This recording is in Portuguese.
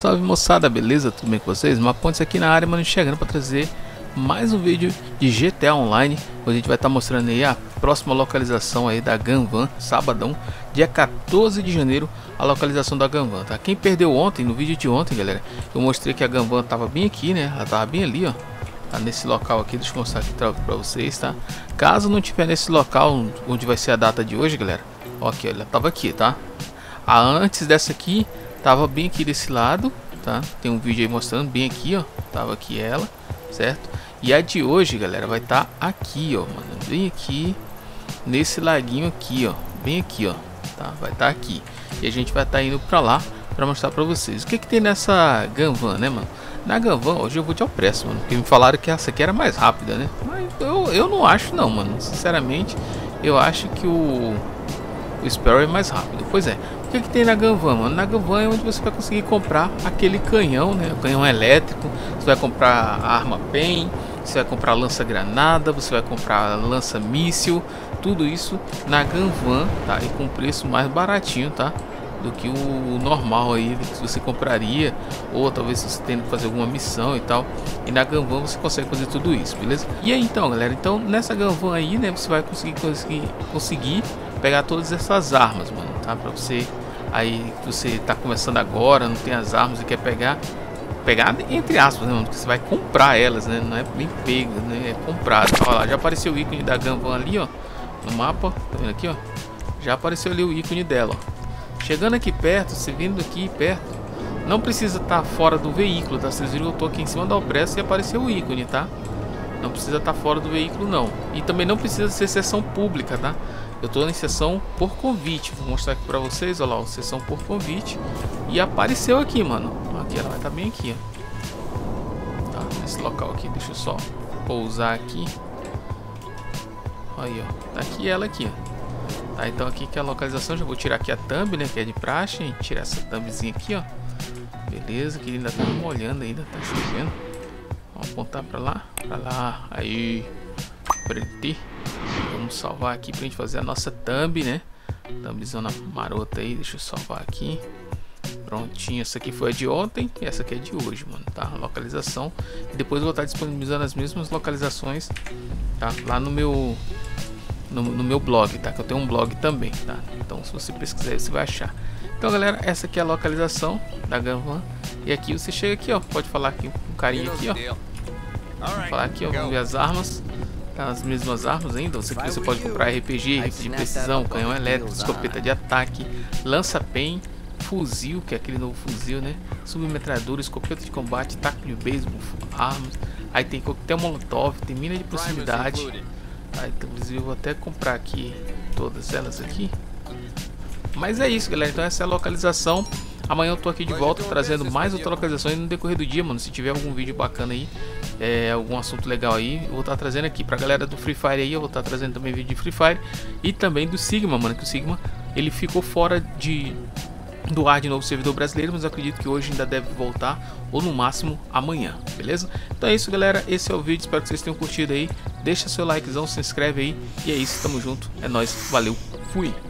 Salve moçada, beleza? Tudo bem com vocês? Uma ponte aqui na área, mano, chegando para trazer mais um vídeo de GTA Online. Hoje a gente vai estar mostrando aí a próxima localização aí da Gamvan, sabadão, dia 14 de janeiro, a localização da Gamvan, tá? Quem perdeu ontem, no vídeo de ontem, galera, eu mostrei que a Gamvan tava bem aqui, né? Ela tava bem ali, ó. Tá nesse local aqui, deixa eu mostrar aqui para vocês, tá? Caso não tiver nesse local onde vai ser a data de hoje, galera, ó, aqui, ela tava aqui, tá? A antes dessa aqui tava bem aqui desse lado, tá? Tem um vídeo aí mostrando bem aqui, ó. Tava aqui ela, certo? E a de hoje, galera, vai estar aqui, ó, mano. Bem aqui, nesse laguinho aqui, ó. Bem aqui, ó. Tá? Vai estar aqui. E a gente vai estar indo pra lá pra mostrar pra vocês. O que que tem nessa Gamvan, né, mano? Na Gamvan, hoje eu vou de pressa, mano. Porque me falaram que essa aqui era mais rápida, né? Mas eu não acho, não, mano. Sinceramente, eu acho que o Sparrow é mais rápido. Pois é. O que que tem na Gamvan, mano? Na Gamvan é onde você vai conseguir comprar aquele canhão, né? O canhão elétrico. Você vai comprar arma pen, você vai comprar lança-granada, você vai comprar lança-míssil. Tudo isso na Gamvan, tá? E com preço mais baratinho, tá? Do que o normal aí, que você compraria. Ou talvez você tenha que fazer alguma missão e tal. E na Gamvan você consegue fazer tudo isso, beleza? E aí então, galera, então nessa Gamvan aí, né? Você vai conseguir pegar todas essas armas, mano, tá? Pra você aí, você tá começando agora, não tem as armas e quer pegar entre aspas, né, mano? Porque você vai comprar elas, né? Não é bem pega, né? É comprado. Olha lá, já apareceu o ícone da Gamvan ali, ó, no mapa, tá vendo aqui, ó? Já apareceu ali o ícone dela, ó. Chegando aqui perto, você vindo aqui perto, não precisa estar fora do veículo, tá? Vocês viram que eu tô aqui em cima da opressa e apareceu o ícone, tá? Não precisa estar fora do veículo, não. E também não precisa ser sessão pública, tá? Eu tô em sessão por convite. Vou mostrar aqui pra vocês, olha lá, ó, sessão por convite. E apareceu aqui, mano. Aqui, ela vai estar bem aqui, ó. Tá, nesse local aqui. Deixa eu só pousar aqui. Aí, ó. Tá aqui ela aqui, ó. Tá, então aqui que é a localização. Já vou tirar aqui a thumb, né, que é de praxe. A gente tira essa thumbzinha aqui, ó. Beleza, que ainda tá molhando ainda. Tá chovendo. Vamos apontar pra lá. Pra lá. Aí. Preti. Vamos salvar aqui pra gente fazer a nossa thumb, né? Thumbzona marota aí. Deixa eu salvar aqui. Prontinho. Essa aqui foi a de ontem e essa aqui é de hoje, mano, tá? A localização. E depois eu vou estar disponibilizando as mesmas localizações, tá? Lá no meu... No meu blog, tá? Que eu tenho um blog também, tá? Então se você pesquisar, você vai achar. Então, galera, essa aqui é a localização da Gamvan. E aqui você chega aqui, ó. Pode falar aqui com um carinha aqui, ó. Vamos falar aqui, ó. Vamos ver as armas. As mesmas armas ainda, você pode comprar RPG, rifle de precisão, canhão elétrico, escopeta de ataque, lança-pen, fuzil, que é aquele novo fuzil, né? Submetralhadora, escopeta de combate, taco de beisebol, armas. Aí tem coquetel molotov, tem mina de proximidade. Aí, inclusive, eu vou até comprar aqui todas elas aqui. Mas é isso, galera. Então essa é a localização. Amanhã eu tô aqui de volta trazendo mais outras localizações no decorrer do dia, mano. Se tiver algum vídeo bacana aí, algum assunto legal aí, eu vou estar trazendo aqui. Pra galera do Free Fire aí, eu vou estar trazendo também vídeo de Free Fire. E também do Sigma, mano, que o Sigma, ele ficou fora do ar de novo servidor brasileiro, mas eu acredito que hoje ainda deve voltar, ou no máximo amanhã, beleza? Então é isso, galera, esse é o vídeo, espero que vocês tenham curtido aí. Deixa seu likezão, se inscreve aí, e é isso, tamo junto, é nóis, valeu, fui!